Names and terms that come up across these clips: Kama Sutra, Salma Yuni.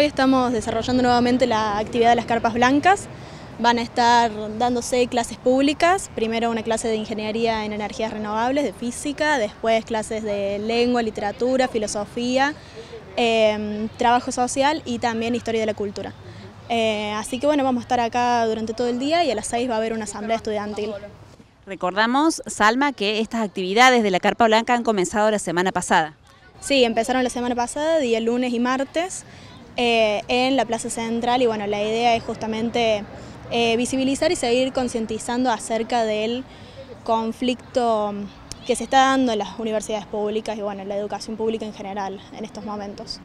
Hoy estamos desarrollando nuevamente la actividad de las carpas blancas. Van a estar dándose clases públicas, primero una clase de Ingeniería en Energías Renovables, de Física, después clases de Lengua, Literatura, Filosofía, Trabajo Social y también Historia de la Cultura. Así que bueno, vamos a estar acá durante todo el día y a las 6 va a haber una asamblea estudiantil. Recordamos, Salma, que estas actividades de la Carpa Blanca han comenzado la semana pasada. Sí, empezaron la semana pasada, día lunes y martes, en la Plaza Central, y bueno, la idea es justamente visibilizar y seguir concientizando acerca del conflicto que se está dando en las universidades públicas y bueno, en la educación pública en general en estos momentos.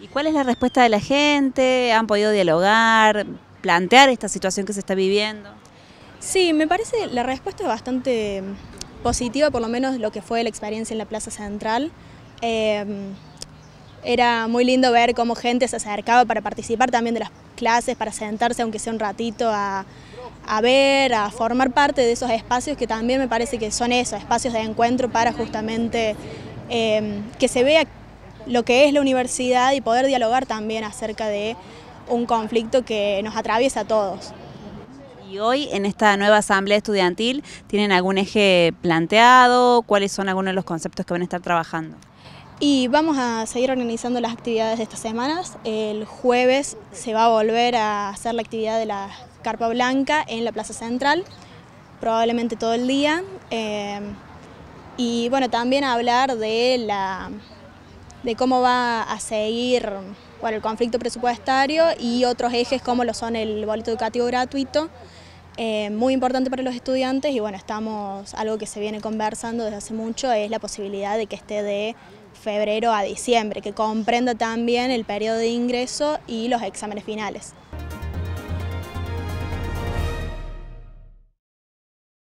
¿Y cuál es la respuesta de la gente? ¿Han podido dialogar, plantear esta situación que se está viviendo? Sí, me parece la respuesta es bastante positiva, por lo menos lo que fue la experiencia en la Plaza Central. Era muy lindo ver cómo gente se acercaba para participar también de las clases, para sentarse aunque sea un ratito a formar parte de esos espacios que también me parece que son esos espacios de encuentro para justamente que se vea lo que es la universidad y poder dialogar también acerca de un conflicto que nos atraviesa a todos. Y hoy en esta nueva asamblea estudiantil, ¿tienen algún eje planteado? ¿Cuáles son algunos de los conceptos que van a estar trabajando? Y vamos a seguir organizando las actividades de estas semanas. El jueves se va a volver a hacer la actividad de la Carpa Blanca en la Plaza Central, probablemente todo el día. Y bueno, también hablar de cómo va a seguir el conflicto presupuestario y otros ejes como lo son el boleto educativo gratuito, muy importante para los estudiantes. Y bueno, algo que se viene conversando desde hace mucho es la posibilidad de que esté de febrero a diciembre, que comprenda también el periodo de ingreso y los exámenes finales.